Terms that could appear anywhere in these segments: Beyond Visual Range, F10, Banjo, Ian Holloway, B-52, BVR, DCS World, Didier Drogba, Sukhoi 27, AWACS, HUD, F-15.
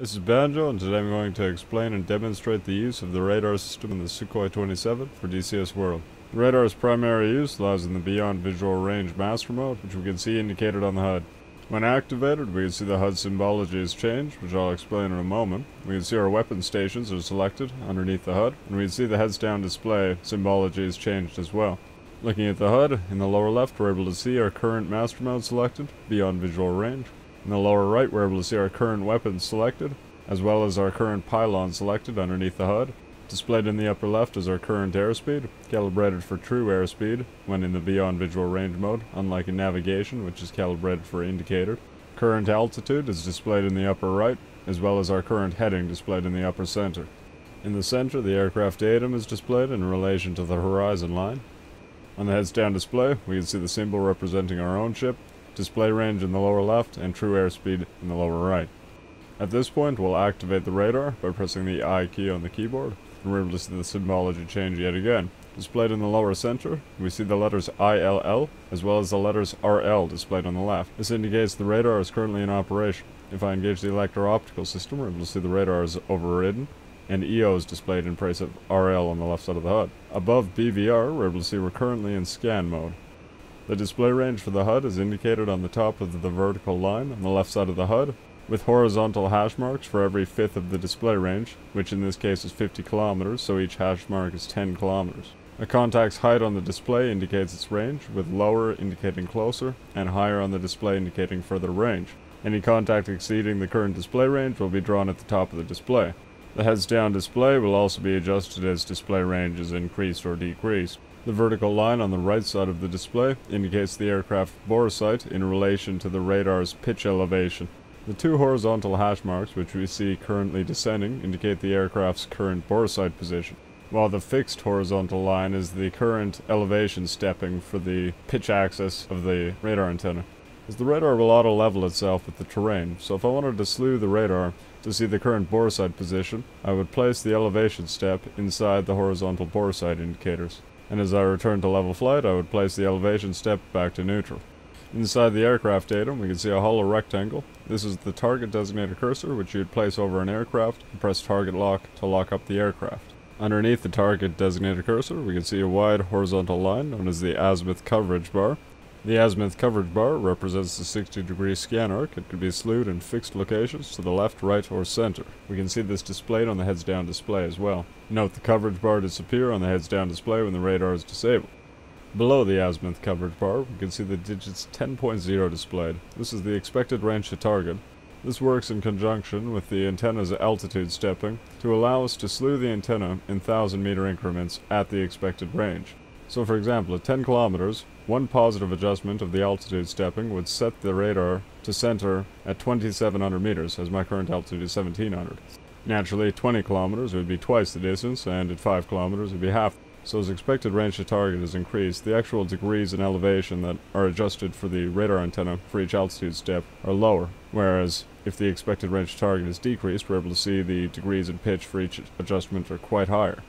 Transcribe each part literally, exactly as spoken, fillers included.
This is Banjo, and today I'm going to explain and demonstrate the use of the radar system in the Sukhoi twenty-seven for D C S World. The radar's primary use lies in the Beyond Visual Range master mode, which we can see indicated on the H U D. When activated, we can see the H U D symbology is changed, which I'll explain in a moment. We can see our weapon stations are selected underneath the H U D, and we can see the heads-down display symbology is changed as well. Looking at the H U D, in the lower left we're able to see our current master mode selected, Beyond Visual Range. In the lower right, we're able to see our current weapons selected, as well as our current pylon selected underneath the H U D. Displayed in the upper left is our current airspeed, calibrated for true airspeed when in the Beyond Visual Range mode, unlike in navigation, which is calibrated for indicator. Current altitude is displayed in the upper right, as well as our current heading displayed in the upper center. In the center, the aircraft datum is displayed in relation to the horizon line. On the heads-down display, we can see the symbol representing our own ship, display range in the lower left, and true airspeed in the lower right. At this point, we'll activate the radar by pressing the I key on the keyboard, and we're able to see the symbology change yet again. Displayed in the lower center, we see the letters I L L, as well as the letters R L displayed on the left. This indicates the radar is currently in operation. If I engage the electro-optical system, we're able to see the radar is overridden, and E O is displayed in place of R L on the left side of the H U D. Above B V R, we're able to see we're currently in scan mode. The display range for the H U D is indicated on the top of the vertical line on the left side of the H U D, with horizontal hash marks for every fifth of the display range, which in this case is fifty kilometers, so each hash mark is ten kilometers. A contact's height on the display indicates its range, with lower indicating closer, and higher on the display indicating further range. Any contact exceeding the current display range will be drawn at the top of the display. The heads-down display will also be adjusted as display range is increased or decreased. The vertical line on the right side of the display indicates the aircraft bore sight in relation to the radar's pitch elevation. The two horizontal hash marks, which we see currently descending, indicate the aircraft's current bore sight position, while the fixed horizontal line is the current elevation stepping for the pitch axis of the radar antenna. As the radar will auto-level itself with the terrain, so if I wanted to slew the radar to see the current bore sight position, I would place the elevation step inside the horizontal bore sight indicators, and as I return to level flight, I would place the elevation step back to neutral. Inside the aircraft datum, we can see a hollow rectangle. This is the target designator cursor, which you would place over an aircraft and press target lock to lock up the aircraft. Underneath the target designator cursor, we can see a wide horizontal line known as the azimuth coverage bar. The azimuth coverage bar represents the sixty degree scan arc. It could be slewed in fixed locations to the left, right, or center. We can see this displayed on the heads-down display as well. Note the coverage bar disappear on the heads-down display when the radar is disabled. Below the azimuth coverage bar, we can see the digits ten point zero displayed. This is the expected range to target. This works in conjunction with the antenna's altitude stepping to allow us to slew the antenna in one thousand meter increments at the expected range. So for example, at ten kilometers, one positive adjustment of the altitude stepping would set the radar to center at twenty-seven hundred meters, as my current altitude is seventeen hundred. Naturally, twenty kilometers would be twice the distance, and at five kilometers it would be half. So as expected range to target is increased, the actual degrees and elevation that are adjusted for the radar antenna for each altitude step are lower, whereas if the expected range to target is decreased, we're able to see the degrees and pitch for each adjustment are quite higher.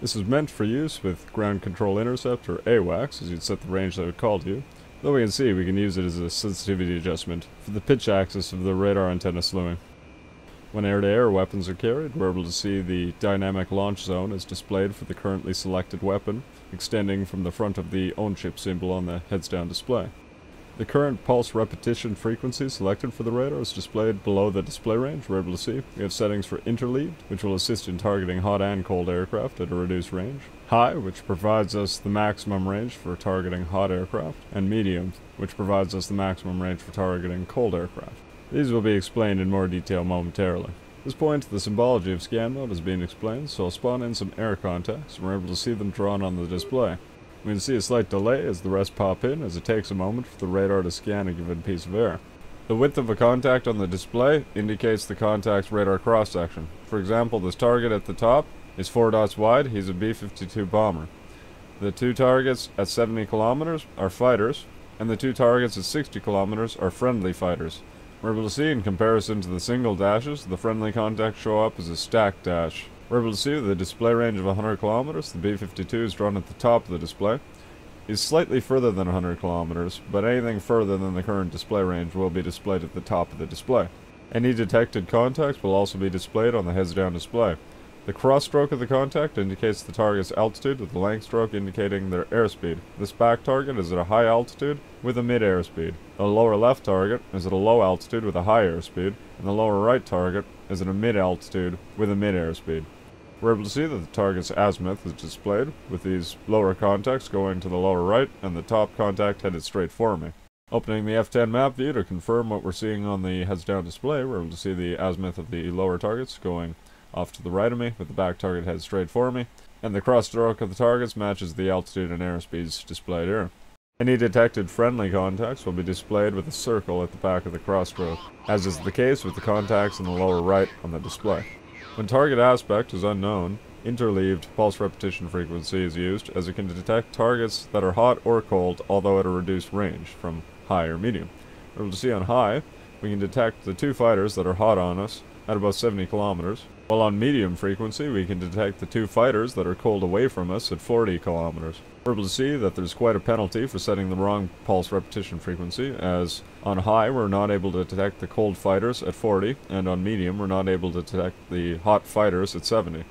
This is meant for use with Ground Control Intercept, or AWACS, as you'd set the range that would call to you, though we can see we can use it as a sensitivity adjustment for the pitch axis of the radar antenna slewing. When air-to-air weapons are carried, we're able to see the dynamic launch zone as displayed for the currently selected weapon, extending from the front of the ownship symbol on the heads-down display. The current pulse repetition frequency selected for the radar is displayed below the display range. We're able to see we have settings for interleaved, which will assist in targeting hot and cold aircraft at a reduced range, high, which provides us the maximum range for targeting hot aircraft, and medium, which provides us the maximum range for targeting cold aircraft. These will be explained in more detail momentarily. At this point, the symbology of scan mode is being explained, so I'll spawn in some air contacts, and we're able to see them drawn on the display. We can see a slight delay as the rest pop in, as it takes a moment for the radar to scan a given piece of air. The width of a contact on the display indicates the contact's radar cross-section. For example, this target at the top is four dots wide. He's a B fifty-two bomber. The two targets at seventy kilometers are fighters, and the two targets at sixty kilometers are friendly fighters. We're able to see, in comparison to the single dashes, the friendly contacts show up as a stacked dash. We're able to see the display range of one hundred kilometers, the B fifty-two is drawn at the top of the display, is slightly further than one hundred kilometers, but anything further than the current display range will be displayed at the top of the display. Any detected contacts will also be displayed on the heads-down display. The cross-stroke of the contact indicates the target's altitude, with the length stroke indicating their airspeed. This back target is at a high altitude with a mid-air speed. The lower left target is at a low altitude with a high airspeed, and the lower right target is at a mid-altitude with a mid-air speed. We're able to see that the target's azimuth is displayed, with these lower contacts going to the lower right and the top contact headed straight for me. Opening the F ten map view to confirm what we're seeing on the heads-down display, we're able to see the azimuth of the lower targets going off to the right of me, with the back target headed straight for me, and the cross-stroke of the targets matches the altitude and airspeeds displayed here. Any detected friendly contacts will be displayed with a circle at the back of the cross-stroke, as is the case with the contacts in the lower right on the display. When target aspect is unknown, interleaved pulse repetition frequency is used, as it can detect targets that are hot or cold, although at a reduced range, from high or medium. We're able to see on high, we can detect the two fighters that are hot on us at about seventy kilometers, while on medium frequency, we can detect the two fighters that are cold away from us at forty kilometers. We're able to see that there's quite a penalty for setting the wrong pulse repetition frequency, as on high we're not able to detect the cold fighters at forty, and on medium we're not able to detect the hot fighters at seventy.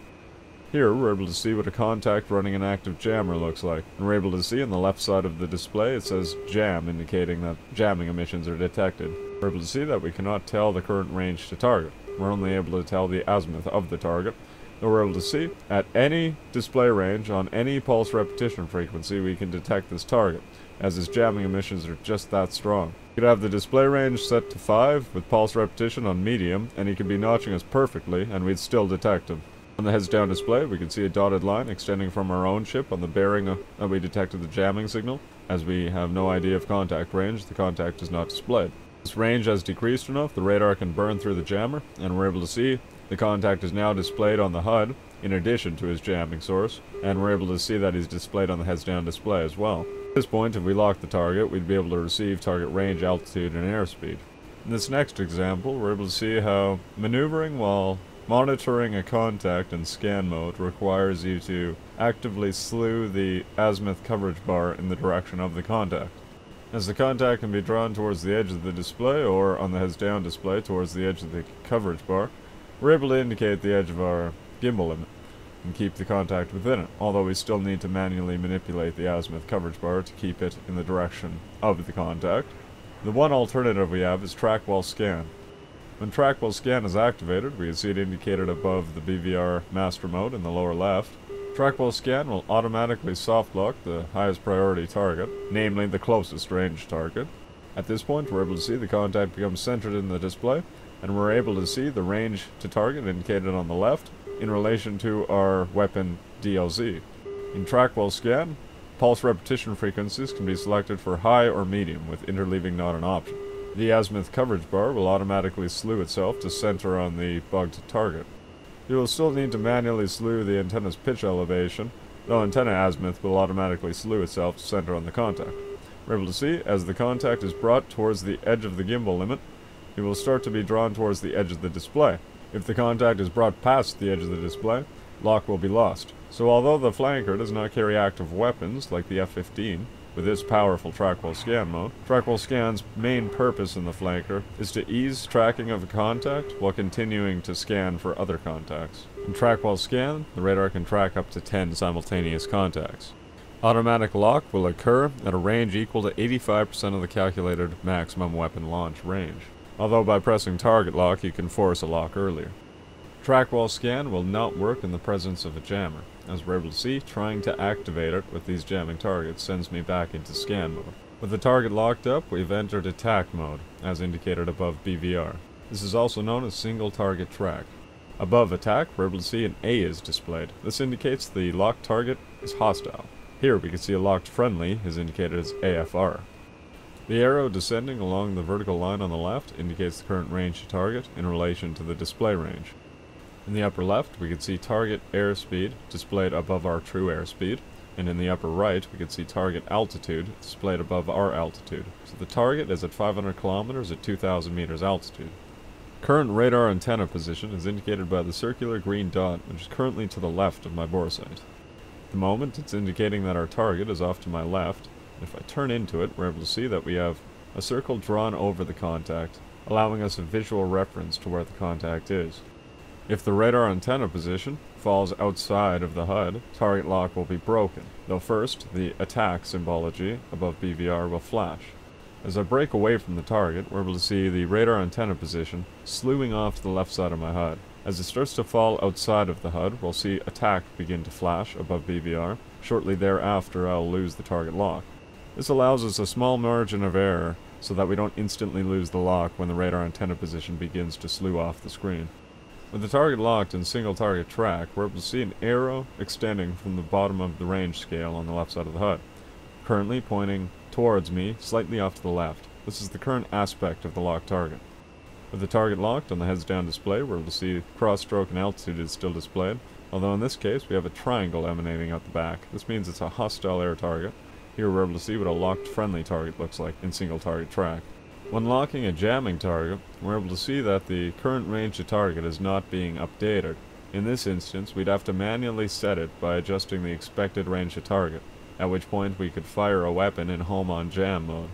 Here we're able to see what a contact running an active jammer looks like, and we're able to see on the left side of the display it says jam, indicating that jamming emissions are detected. We're able to see that we cannot tell the current range to target. We're only able to tell the azimuth of the target, and we're able to see at any display range on any pulse repetition frequency we can detect this target, as its jamming emissions are just that strong. You could have the display range set to five with pulse repetition on medium, and he could be notching us perfectly and we'd still detect him. On the heads down display we can see a dotted line extending from our own ship on the bearing that we detected the jamming signal. As we have no idea of contact range, the contact is not displayed. This range has decreased enough, the radar can burn through the jammer, and we're able to see the contact is now displayed on the H U D in addition to his jamming source, and we're able to see that he's displayed on the heads-down display as well. At this point, if we lock the target, we'd be able to receive target range, altitude, and airspeed. In this next example, we're able to see how maneuvering while monitoring a contact in scan mode requires you to actively slew the azimuth coverage bar in the direction of the contact. As the contact can be drawn towards the edge of the display, or on the heads-down display towards the edge of the coverage bar, we're able to indicate the edge of our gimbal limit and keep the contact within it, although we still need to manually manipulate the azimuth coverage bar to keep it in the direction of the contact. The one alternative we have is track while scan. When track while scan is activated, we can see it indicated above the B V R master mode in the lower left. Track while scan will automatically softlock the highest priority target, namely the closest range target. At this point we're able to see the contact becomes centered in the display, and we're able to see the range to target indicated on the left in relation to our weapon D L Z. In track while scan, pulse repetition frequencies can be selected for high or medium, with interleaving not an option. The azimuth coverage bar will automatically slew itself to center on the bugged target. You will still need to manually slew the antenna's pitch elevation, though antenna azimuth will automatically slew itself to center on the contact. We're able to see, as the contact is brought towards the edge of the gimbal limit, it will start to be drawn towards the edge of the display. If the contact is brought past the edge of the display, lock will be lost. So although the flanker does not carry active weapons, like the F fifteen, with its powerful track while scan mode, track while scan's main purpose in the flanker is to ease tracking of a contact while continuing to scan for other contacts. In track while scan, the radar can track up to ten simultaneous contacts. Automatic lock will occur at a range equal to eighty-five percent of the calculated maximum weapon launch range, although by pressing target lock you can force a lock earlier. Track while scan will not work in the presence of a jammer. As we're able to see, trying to activate it with these jamming targets sends me back into scan mode. With the target locked up, we've entered attack mode, as indicated above B V R. This is also known as single target track. Above attack, we're able to see an A is displayed. This indicates the locked target is hostile. Here we can see a locked friendly is indicated as A F R. The arrow descending along the vertical line on the left indicates the current range to target in relation to the display range. In the upper left, we can see target airspeed displayed above our true airspeed, and in the upper right, we can see target altitude displayed above our altitude. So the target is at five hundred kilometers at two thousand meters altitude. Current radar antenna position is indicated by the circular green dot, which is currently to the left of my boresight. At the moment, it's indicating that our target is off to my left. If I turn into it, we're able to see that we have a circle drawn over the contact, allowing us a visual reference to where the contact is. If the radar antenna position falls outside of the H U D, target lock will be broken, though first the attack symbology above B V R will flash. As I break away from the target, we're able to see the radar antenna position slewing off to the left side of my H U D. As it starts to fall outside of the H U D, we'll see attack begin to flash above B V R. Shortly thereafter, I'll lose the target lock. This allows us a small margin of error so that we don't instantly lose the lock when the radar antenna position begins to slew off the screen. With the target locked in single target track, we're able to see an arrow extending from the bottom of the range scale on the left side of the H U D, currently pointing towards me, slightly off to the left. This is the current aspect of the locked target. With the target locked on the heads-down display, we're able to see cross-stroke and altitude is still displayed, although in this case we have a triangle emanating out the back. This means it's a hostile air target. Here we're able to see what a locked friendly target looks like in single target track. When locking a jamming target, we're able to see that the current range to target is not being updated. In this instance, we'd have to manually set it by adjusting the expected range to target, at which point we could fire a weapon in home on jam mode.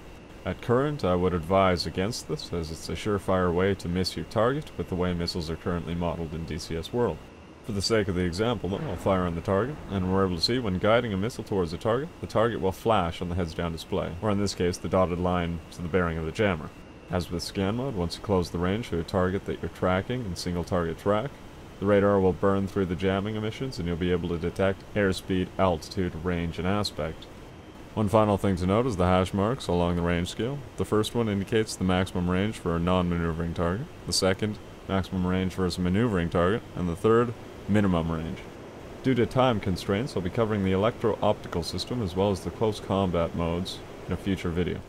At current, I would advise against this, as it's a surefire way to miss your target with the way missiles are currently modeled in D C S World. For the sake of the example though, I'll fire on the target, and we're able to see when guiding a missile towards the target, the target will flash on the heads-down display, or in this case, the dotted line to the bearing of the jammer. As with scan mode, once you close the range to a target that you're tracking in single target track, the radar will burn through the jamming emissions and you'll be able to detect airspeed, altitude, range, and aspect. One final thing to note is the hash marks along the range scale. The first one indicates the maximum range for a non-maneuvering target, the second, maximum range versus maneuvering target, and the third, minimum range. Due to time constraints, I'll be covering the electro-optical system as well as the close combat modes in a future video.